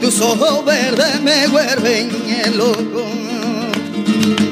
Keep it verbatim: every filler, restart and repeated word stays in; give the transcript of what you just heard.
Tus ojos verdes me vuelven loco.